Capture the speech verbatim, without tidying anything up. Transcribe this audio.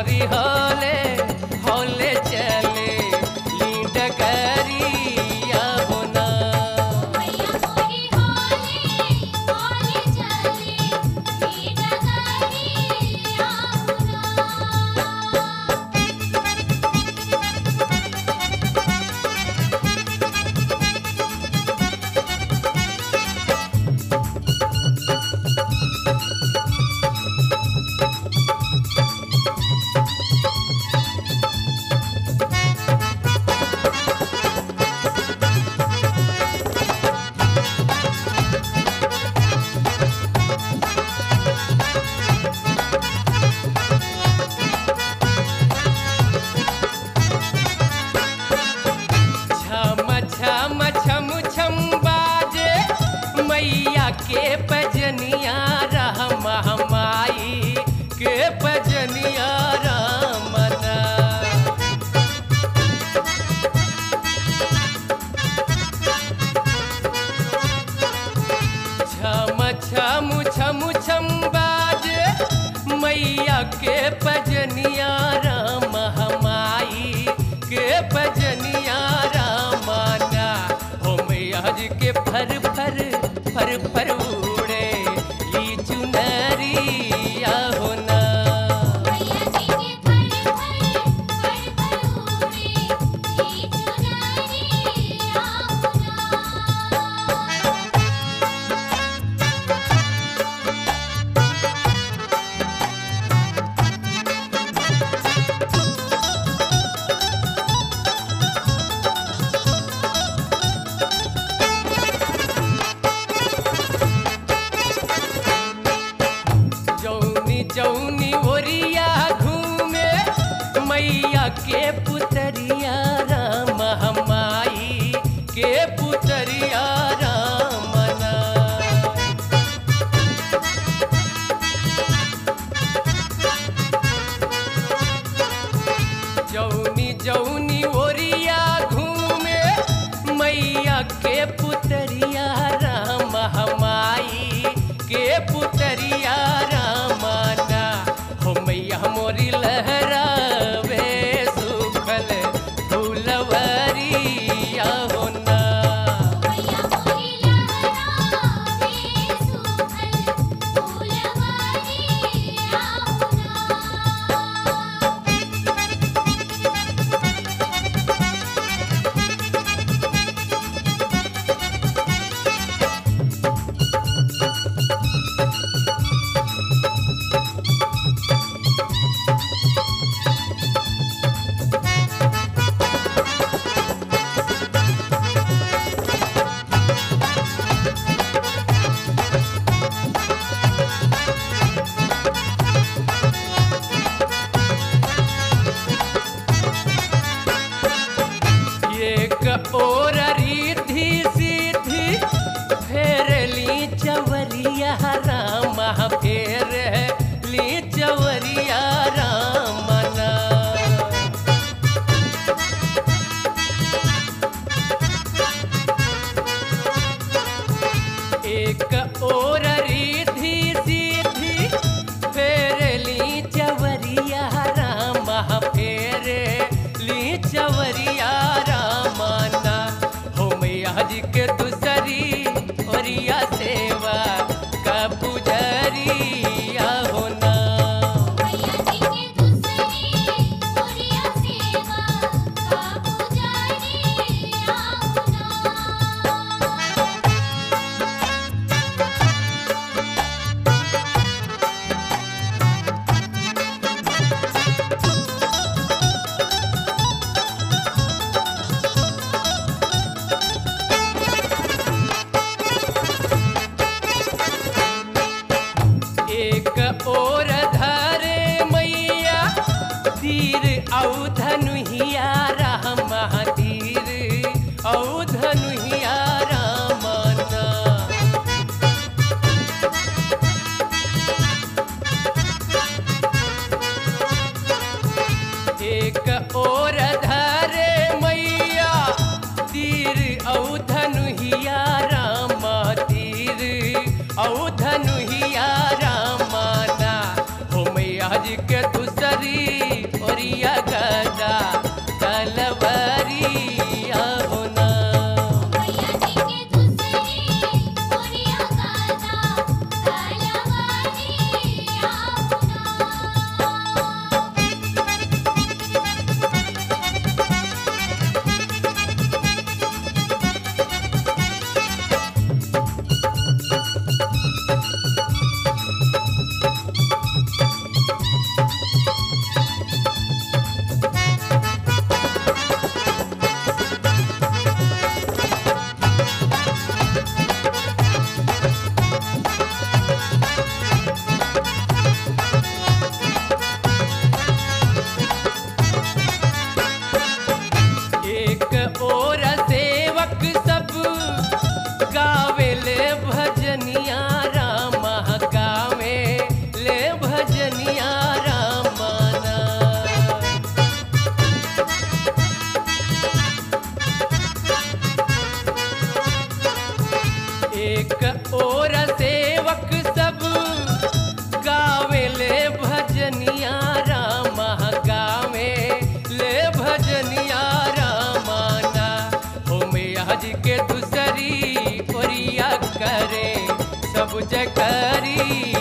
मोरी होले होले चले लीड करिया होना मैया मोरी होले होले चले लीड करिया के पजनिया राम माई के पजनिया राम छम छम छम छम बाज मैया के पजनिया राम माई के पजनिया रामाना हो मैया जी के फर फर फर फर उड़े ली चुनरिया होना मैया जी के फर फर फर फर उड़े ली चुनरिया जौनी ओरिया घूमे मैया के पुतरिया राम माई के पुतरिया रामना जौनी जौनी ओरिया घूमे मैया के पुतरिया राम माई के पुतरिया मोरी लहरावे सुखल फूलवरिया होना मैया मोरी लहरावे सुखल फूलवरिया होना और रिधि सिद्धि फेर ली चवरिया रामा फेर ली चवरिया रामना एक और रिधि सिद्धि फेर ली चवरिया रामा फेर ली चवरिया जी के दूसरी ओरिया सेवा का पुजरिया होना मैया जी के दूसरी ओरिया सेवा का पुजरिया होना और धरे मैया तीर औ धनुहिया राम तीर औ धनुहिया रामना एक और धरे मैया तीर औ धनुहिया राम तीर औ धनुहिया राम जी के दूसरी العليم.